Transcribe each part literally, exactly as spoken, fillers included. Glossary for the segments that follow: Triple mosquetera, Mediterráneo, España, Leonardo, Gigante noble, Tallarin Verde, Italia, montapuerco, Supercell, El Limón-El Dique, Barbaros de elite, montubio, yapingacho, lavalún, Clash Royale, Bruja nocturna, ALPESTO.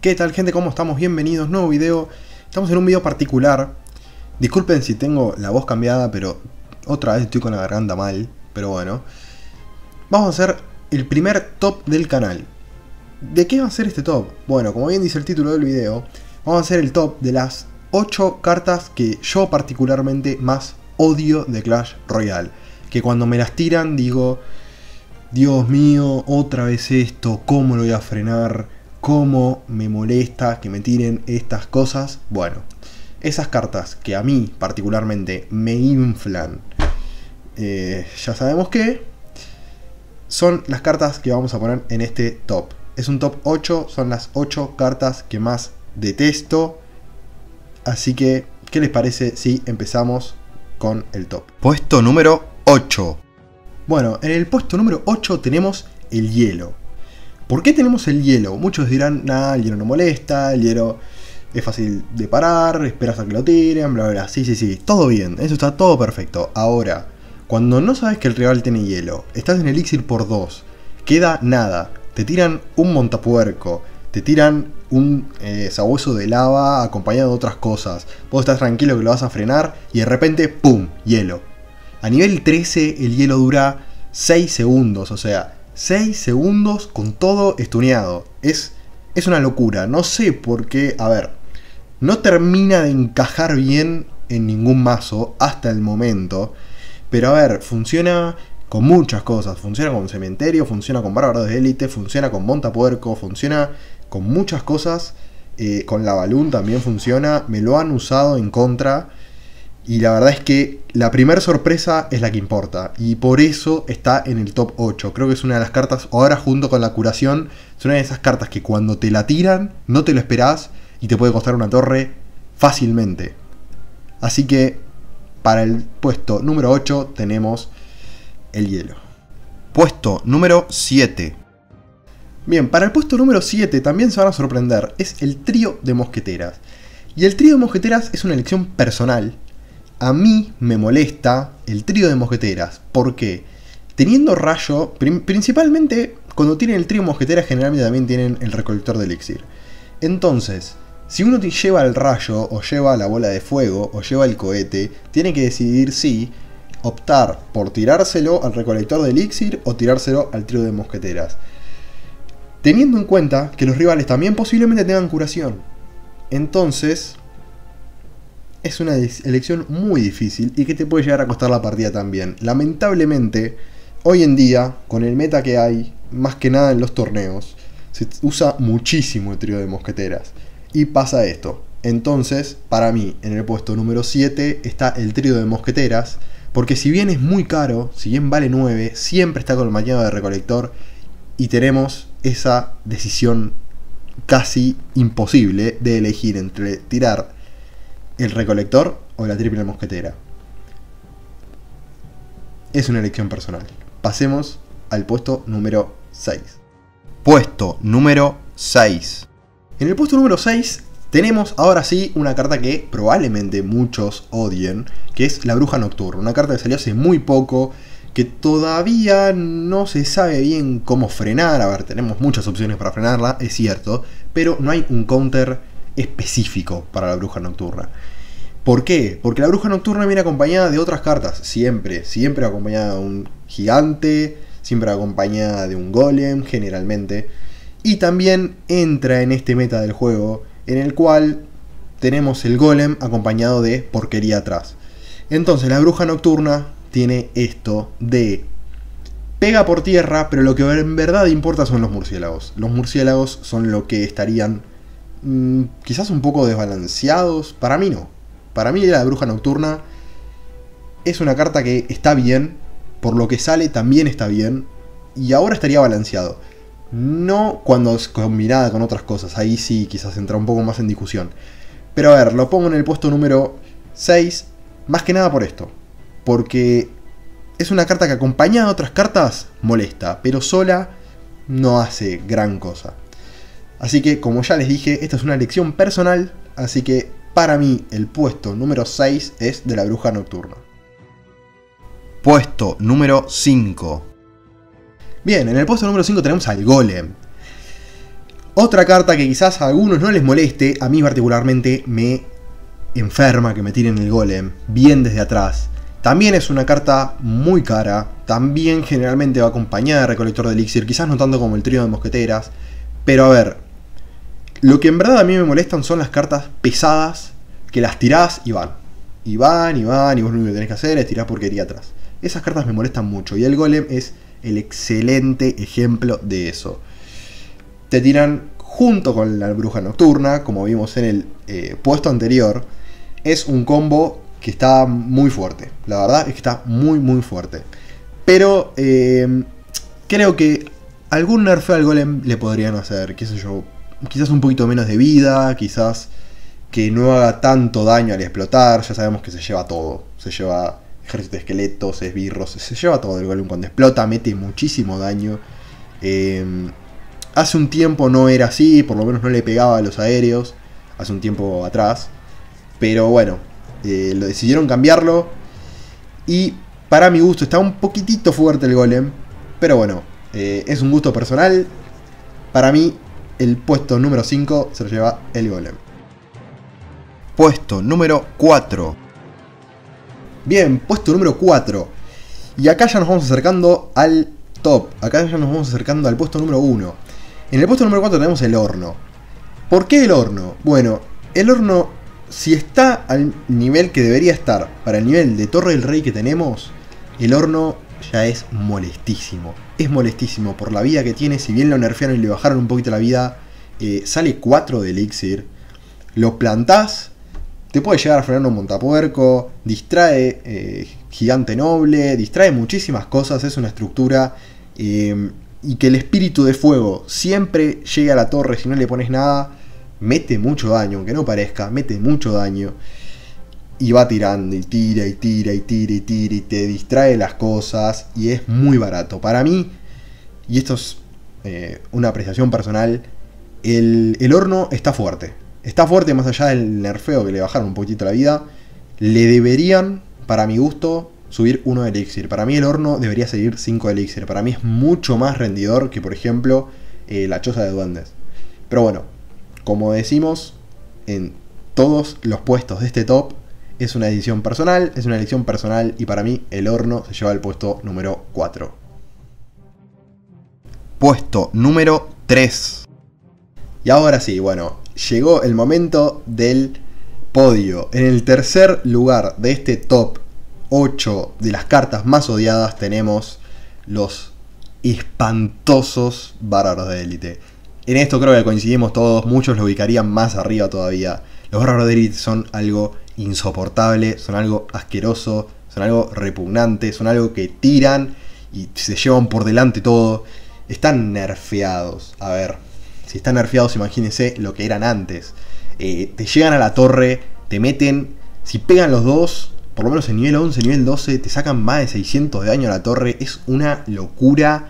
¿Qué tal, gente? ¿Cómo estamos? Bienvenidos, nuevo video. Estamos en un video particular. Disculpen si tengo la voz cambiada, pero otra vez estoy con la garganta mal. Pero bueno, vamos a hacer el primer top del canal. ¿De qué va a ser este top? Bueno, como bien dice el título del video, vamos a hacer el top de las ocho cartas que yo particularmente más odio de Clash Royale. Que cuando me las tiran digo, Dios mío, otra vez esto, ¿cómo lo voy a frenar? Cómo me molesta que me tiren estas cosas. Bueno, esas cartas que a mí particularmente me inflan, eh, ya sabemos que son las cartas que vamos a poner en este top. Es un top ocho, son las ocho cartas que más detesto. Así que, ¿qué les parece si empezamos con el top? Puesto número ocho. Bueno, en el puesto número ocho tenemos el hielo. ¿Por qué tenemos el hielo? Muchos dirán, nah, el hielo no molesta, el hielo es fácil de parar, esperas a que lo tiren, bla, bla, bla. Sí, sí, sí, todo bien, eso está todo perfecto. Ahora, cuando no sabes que el rival tiene hielo, estás en elixir por dos, queda nada, te tiran un montapuerco, te tiran un eh, sabueso de lava acompañado de otras cosas, vos estás tranquilo que lo vas a frenar y de repente, ¡pum!, hielo. A nivel trece el hielo dura seis segundos, o sea, seis segundos con todo estuneado. Es, es una locura. No sé por qué. A ver, no termina de encajar bien en ningún mazo hasta el momento. Pero a ver, funciona con muchas cosas. Funciona con cementerio, funciona con bárbaros de élite, funciona con montapuerco, funciona con muchas cosas. Eh, con la balloon también funciona. Me lo han usado en contra. Y la verdad es que la primera sorpresa es la que importa. Y por eso está en el top ocho. Creo que es una de las cartas, ahora junto con la curación, es una de esas cartas que cuando te la tiran, no te lo esperás y te puede costar una torre fácilmente. Así que para el puesto número ocho tenemos el hielo. Puesto número siete. Bien, para el puesto número siete también se van a sorprender. Es el trío de mosqueteras. Y el trío de mosqueteras es una elección personal. A mí me molesta el trío de mosqueteras, porque teniendo rayo, principalmente cuando tienen el trío de mosqueteras generalmente también tienen el recolector de elixir. Entonces, si uno te lleva el rayo, o lleva la bola de fuego, o lleva el cohete, tiene que decidir si optar por tirárselo al recolector de elixir o tirárselo al trío de mosqueteras. Teniendo en cuenta que los rivales también posiblemente tengan curación. Entonces, es una elección muy difícil y que te puede llegar a costar la partida también. Lamentablemente, hoy en día, con el meta que hay, más que nada en los torneos, se usa muchísimo el trío de mosqueteras. Y pasa esto. Entonces, para mí, en el puesto número siete está el trío de mosqueteras. Porque si bien es muy caro, si bien vale nueve, siempre está colmateado de recolector. Y tenemos esa decisión casi imposible de elegir entre tirar el recolector o la triple mosquetera. Es una elección personal. Pasemos al puesto número seis. Puesto número seis. En el puesto número seis tenemos ahora sí una carta que probablemente muchos odien, que es la bruja nocturna. Una carta que salió hace muy poco, que todavía no se sabe bien cómo frenar. A ver, tenemos muchas opciones para frenarla, es cierto, pero no hay un counter específico para la bruja nocturna. ¿Por qué? Porque la bruja nocturna viene acompañada de otras cartas, siempre, siempre acompañada de un gigante, siempre acompañada de un golem, generalmente, y también entra en este meta del juego, en el cual tenemos el golem acompañado de porquería atrás. Entonces la bruja nocturna tiene esto de pega por tierra, pero lo que en verdad importa son los murciélagos. Los murciélagos son lo que estarían quizás un poco desbalanceados. Para mí no. Para mí la bruja nocturna es una carta que está bien. Por lo que sale también está bien. Y ahora estaría balanceado. No cuando es combinada con otras cosas. Ahí sí quizás entra un poco más en discusión. Pero a ver, lo pongo en el puesto número seis. Más que nada por esto. Porque es una carta que acompañada de otras cartas molesta. Pero sola no hace gran cosa. Así que, como ya les dije, esta es una elección personal, así que para mí el puesto número seis es de la bruja nocturna. Puesto número cinco. Bien, en el puesto número cinco tenemos al golem. Otra carta que quizás a algunos no les moleste, a mí particularmente me enferma que me tiren el golem, bien desde atrás. También es una carta muy cara, también generalmente va acompañada de recolector de elixir, quizás no tanto como el trío de mosqueteras, pero a ver, lo que en verdad a mí me molestan son las cartas pesadas que las tirás y van, y van, y van, y vos lo único que tenés que hacer es tirar porquería atrás. Esas cartas me molestan mucho y el golem es el excelente ejemplo de eso. Te tiran junto con la bruja nocturna, como vimos en el eh, puesto anterior, es un combo que está muy fuerte, la verdad es que está muy muy fuerte. Pero eh, creo que algún nerfeo al golem le podrían hacer, qué sé yo, quizás un poquito menos de vida, quizás que no haga tanto daño al explotar, ya sabemos que se lleva todo, se lleva ejército de esqueletos, esbirros, se lleva todo el golem cuando explota, mete muchísimo daño. Eh, hace un tiempo no era así, por lo menos no le pegaba a los aéreos, hace un tiempo atrás, pero bueno. Eh, lo decidieron cambiarlo y para mi gusto está un poquitito fuerte el golem, pero bueno, eh, es un gusto personal. Para mí el puesto número cinco se lo lleva el golem. Puesto número cuatro. Bien, puesto número cuatro. Y acá ya nos vamos acercando al top, acá ya nos vamos acercando al puesto número uno. En el puesto número cuatro tenemos el horno. ¿Por qué el horno? Bueno, el horno, si está al nivel que debería estar para el nivel de Torre del Rey que tenemos, el horno ya es molestísimo. Es molestísimo por la vida que tiene, si bien lo nerfearon y le bajaron un poquito la vida, eh, sale cuatro de elixir. Lo plantás, te puede llegar a frenar un montapuerco, distrae eh, gigante noble, distrae muchísimas cosas, es una estructura. Eh, y que el espíritu de fuego siempre llegue a la torre si no le pones nada. Mete mucho daño, aunque no parezca, mete mucho daño. Y va tirando, y tira, y tira, y tira, y tira, y te distrae las cosas. Y es muy barato. Para mí, y esto es eh, una apreciación personal, el, el horno está fuerte. Está fuerte más allá del nerfeo que le bajaron un poquitito la vida. Le deberían, para mi gusto, subir uno de elixir. Para mí el horno debería seguir cinco de elixir. Para mí es mucho más rendidor que, por ejemplo, eh, la choza de duendes. Pero bueno, como decimos en todos los puestos de este top, es una decisión personal, es una elección personal y para mí el horno se lleva al puesto número cuatro. Puesto número tres. Y ahora sí, bueno, llegó el momento del podio. En el tercer lugar de este top ocho de las cartas más odiadas tenemos los espantosos bárbaros de élite. En esto creo que coincidimos todos, muchos lo ubicarían más arriba todavía. Los bárbaros de élite son algo insoportable, son algo asqueroso, son algo repugnante, son algo que tiran y se llevan por delante todo. Están nerfeados, a ver, si están nerfeados imagínense lo que eran antes. Eh, te llegan a la torre, te meten, si pegan los dos, por lo menos en nivel once, nivel doce, te sacan más de seiscientos de daño a la torre, es una locura.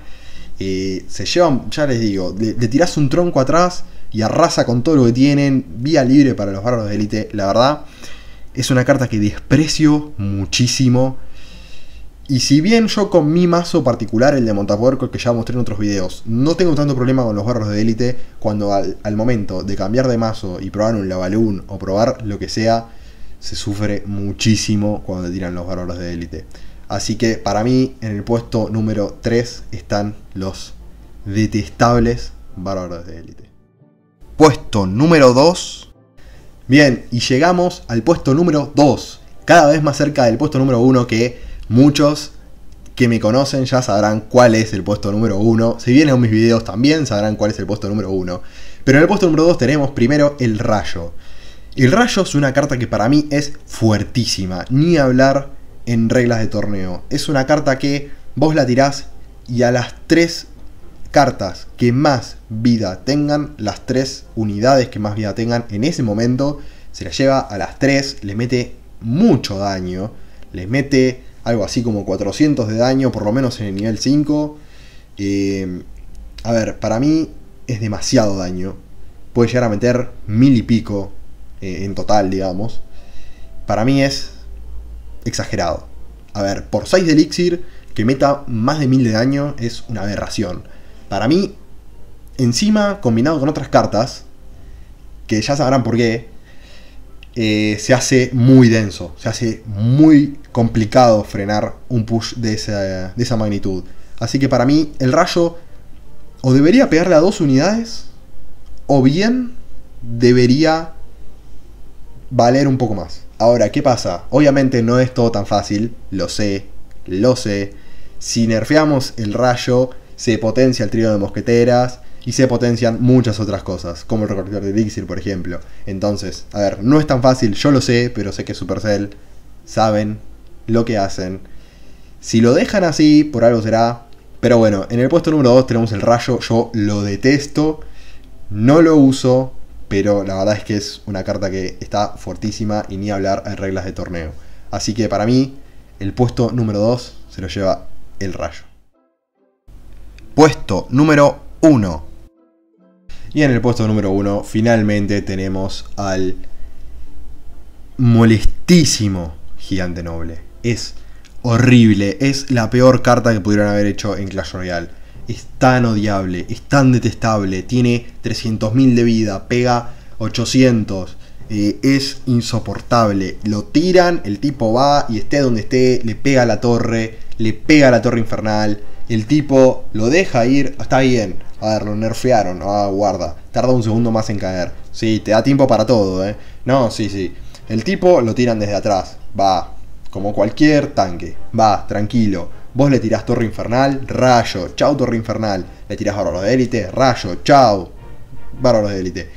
Eh, se llevan, ya les digo, le, le tirás un tronco atrás y arrasa con todo lo que tienen. Vía libre para los bárbaros de élite, la verdad. Es una carta que desprecio muchísimo. Y si bien yo con mi mazo particular, el de montapuerco, que ya mostré en otros videos, no tengo tanto problema con los bárbaros de élite, cuando al, al momento de cambiar de mazo y probar un lavalún o probar lo que sea, se sufre muchísimo cuando te tiran los bárbaros de élite. Así que para mí en el puesto número tres están los detestables bárbaros de élite. Puesto número dos. Bien, y llegamos al puesto número dos. Cada vez más cerca del puesto número uno, que muchos que me conocen ya sabrán cuál es el puesto número uno. Si vienen mis videos también sabrán cuál es el puesto número uno. Pero en el puesto número dos tenemos primero el rayo. El rayo es una carta que para mí es fuertísima. Ni hablar en reglas de torneo. Es una carta que vos la tirás y a las tres cartas que más vida tengan, las tres unidades que más vida tengan en ese momento, se la lleva a las tres, les mete mucho daño, les mete algo así como cuatrocientos de daño, por lo menos en el nivel cinco. Eh, a ver, para mí es demasiado daño. Puede llegar a meter mil y pico eh, en total, digamos. Para mí es exagerado. A ver, por seis de elixir que meta más de mil de daño es una aberración. Para mí encima combinado con otras cartas, que ya sabrán por qué, eh, se hace muy denso, se hace muy complicado frenar un push de esa, de esa magnitud. Así que para mí el rayo o debería pegarle a dos unidades, o bien debería valer un poco más. Ahora, ¿qué pasa? Obviamente no es todo tan fácil, lo sé, lo sé. Si nerfeamos el rayo, se potencia el trío de mosqueteras y se potencian muchas otras cosas, como el recolector de elixir, por ejemplo. Entonces, a ver, no es tan fácil, yo lo sé, pero sé que Supercell saben lo que hacen. Si lo dejan así, por algo será. Pero bueno, en el puesto número dos tenemos el rayo. Yo lo detesto, no lo uso, pero la verdad es que es una carta que está fortísima, y ni hablar en reglas de torneo. Así que para mí, el puesto número dos se lo lleva el rayo. Puesto número uno. Y en el puesto número uno finalmente tenemos al molestísimo gigante noble. Es horrible, es la peor carta que pudieron haber hecho en Clash Royale. Es tan odiable, es tan detestable, tiene trescientos mil de vida, pega ochocientos, eh, es insoportable. Lo tiran, el tipo va y esté donde esté, le pega a la torre, le pega a la torre infernal, el tipo lo deja ir, está bien, a ver, lo nerfearon, ah, guarda, tarda un segundo más en caer, sí, te da tiempo para todo, eh, no, sí, sí, el tipo lo tiran desde atrás, va, como cualquier tanque, va, tranquilo. Vos le tirás torre infernal, rayo, chau torre infernal. Le tirás bárbaros de élite, rayo, chau bárbaros de élite.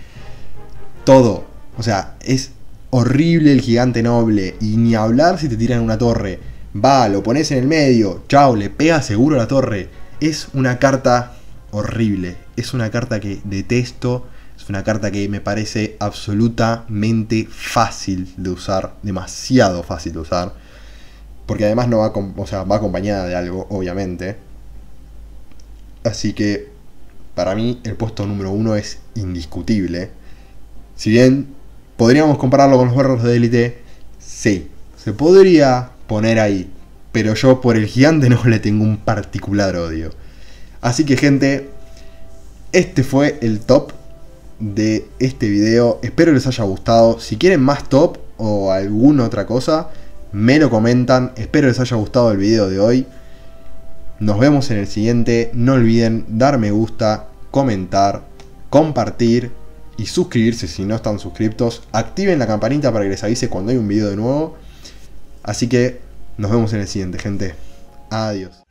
Todo. O sea, es horrible el gigante noble. Y ni hablar si te tiran una torre. Va, lo pones en el medio, chau, le pega seguro a la torre. Es una carta horrible. Es una carta que detesto. Es una carta que me parece absolutamente fácil de usar. Demasiado fácil de usar. Porque además no va, o sea, va acompañada de algo, obviamente. Así que para mí el puesto número uno es indiscutible. Si bien podríamos compararlo con los bárbaros de élite, sí, se podría poner ahí. Pero yo por el gigante no le tengo un particular odio. Así que, gente, este fue el top de este video. Espero les haya gustado. Si quieren más top o alguna otra cosa, me lo comentan. Espero les haya gustado el video de hoy. Nos vemos en el siguiente. No olviden dar me gusta, comentar, compartir y suscribirse si no están suscriptos. Activen la campanita para que les avise cuando hay un video de nuevo. Así que nos vemos en el siguiente, gente. Adiós.